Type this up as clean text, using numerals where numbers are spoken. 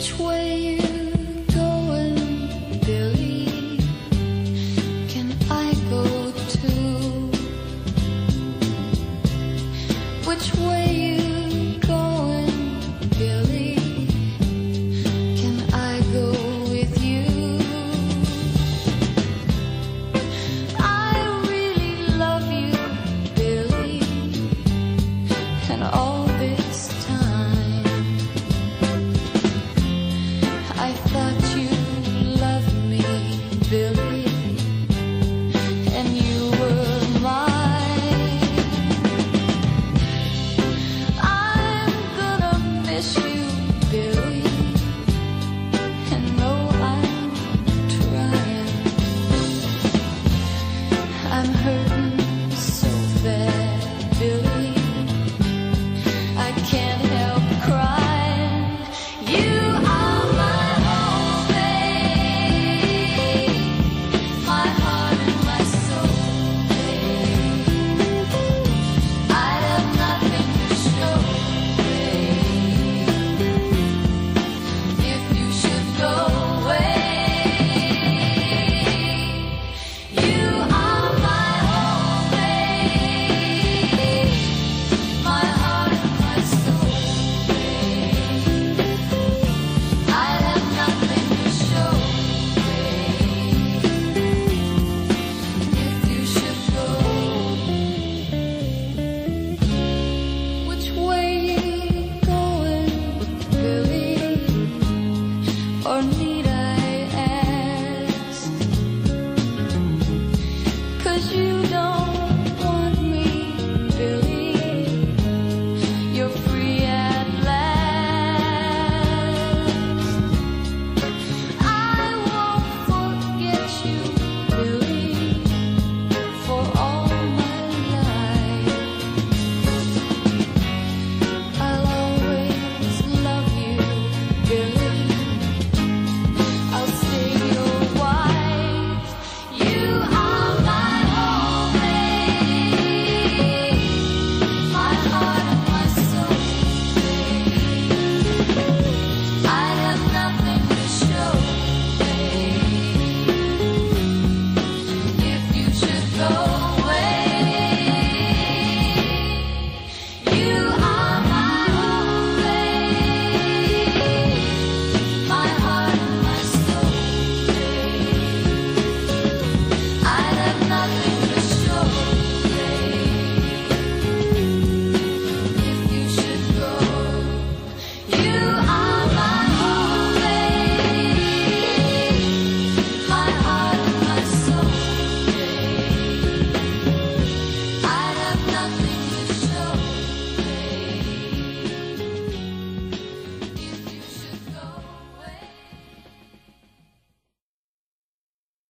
Which way you goin', Billy? Can I go too? Which way you goin', Billy? Can I go with you? I really love you, Billy, and all.